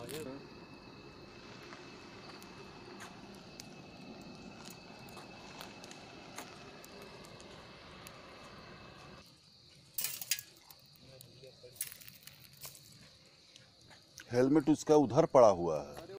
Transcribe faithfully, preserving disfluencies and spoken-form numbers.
fire. Helmet उसका उधर पड़ा हुआ है।